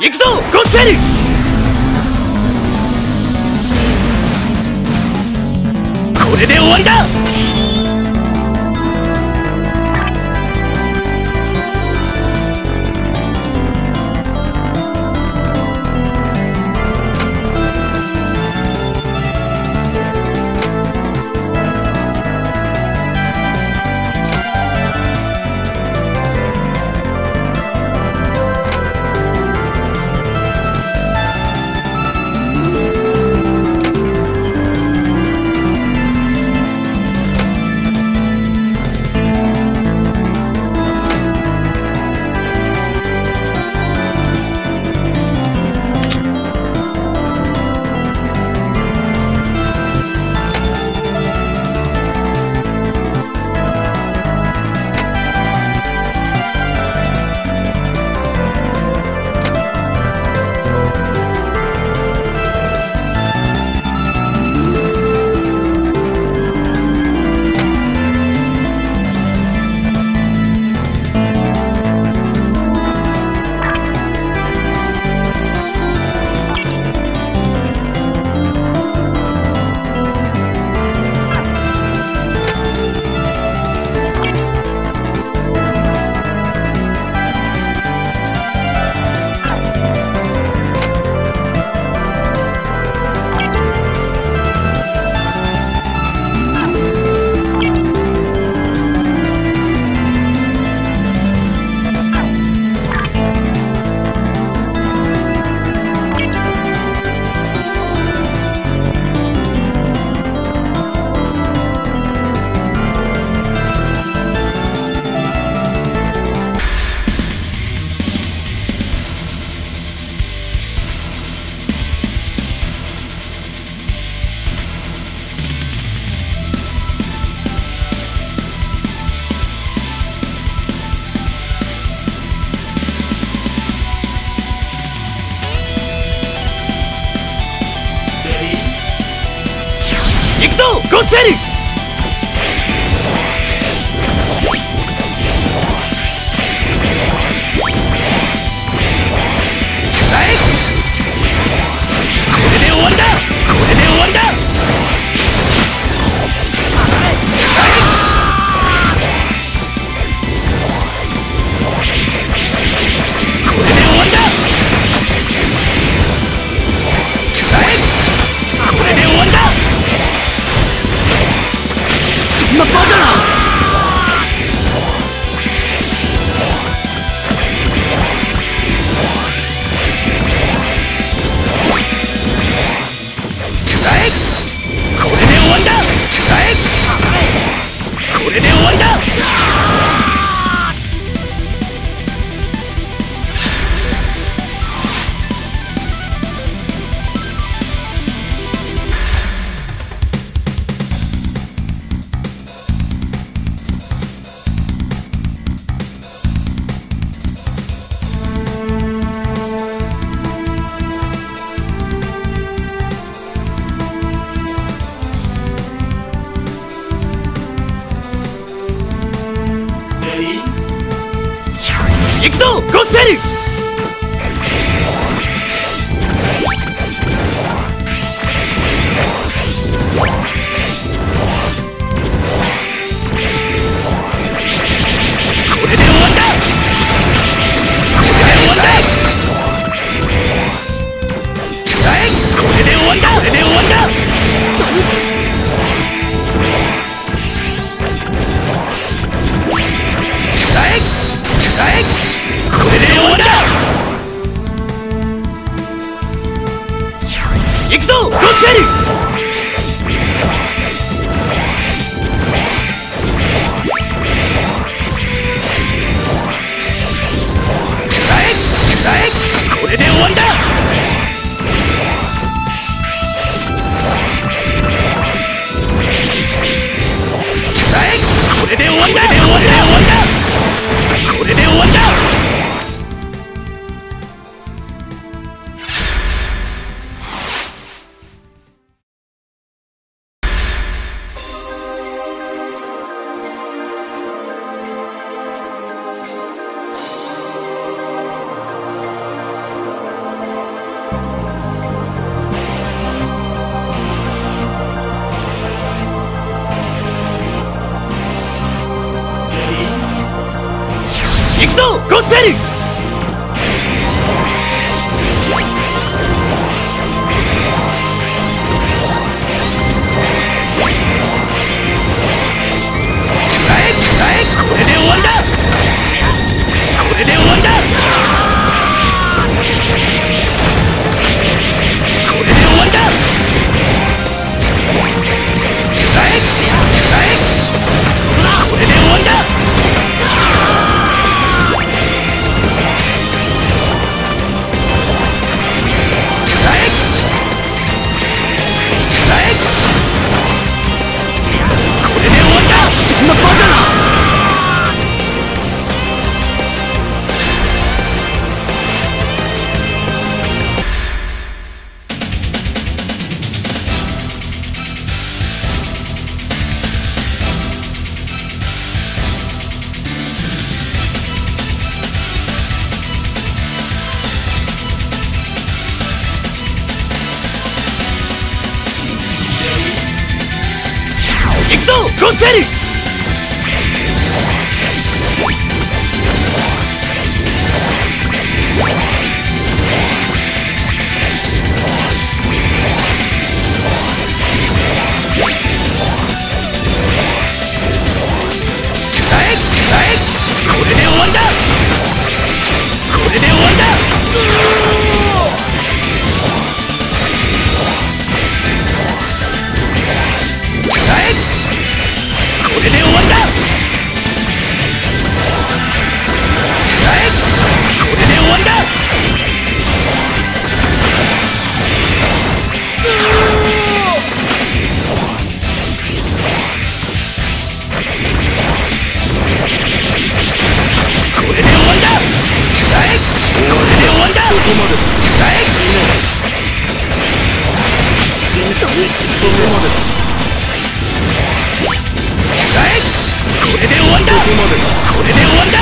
行くぞゴッツェリ。これで終わりだ。ゴッツェリ。行くぞゴッツェリ。これで終わりだ。これで終わりだ。これで終わりだ。行くぞゴッツェリ。これで終わりだ。これで終わりだ。これで終わりだ。これで終わりだ。める。これで終わりだ。これで終わりだ。これで終わりだ。これで終わりだ。ゴンセルこれで終わりだ。これで終わりだ。これで終わりだ。これで終わりだ。これで終わりだ。これで終わりだ。ここまで。これで終わりだ。これで終わりだ。